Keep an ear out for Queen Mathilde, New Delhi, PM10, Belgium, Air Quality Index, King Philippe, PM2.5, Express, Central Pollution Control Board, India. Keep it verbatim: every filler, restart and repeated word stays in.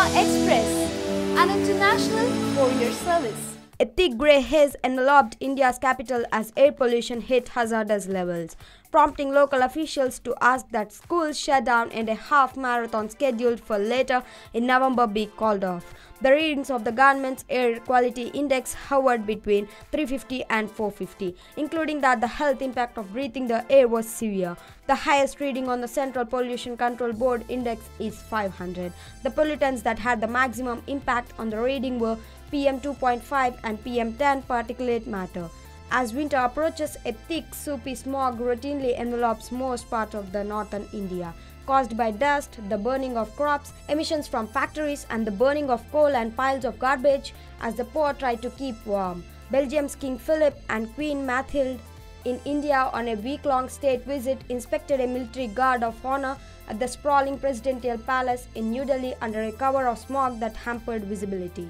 India Express, an international courier service. A thick grey haze enveloped India's capital as air pollution hit hazardous levels, prompting local officials to ask that schools shut down and a half marathon scheduled for later in November be called off. The readings of the government's Air Quality Index hovered between three fifty and four fifty, including that the health impact of breathing the air was severe. The highest reading on the Central Pollution Control Board index is five hundred. The pollutants that had the maximum impact on the reading were P M two point five and P M ten particulate matter. As winter approaches, a thick, soupy smog routinely envelops most parts of the northern India, caused by dust, the burning of crops, emissions from factories, and the burning of coal and piles of garbage as the poor try to keep warm. Belgium's King Philippe and Queen Mathilde in India on a week-long state visit inspected a military guard of honor at the sprawling presidential palace in New Delhi under a cover of smog that hampered visibility.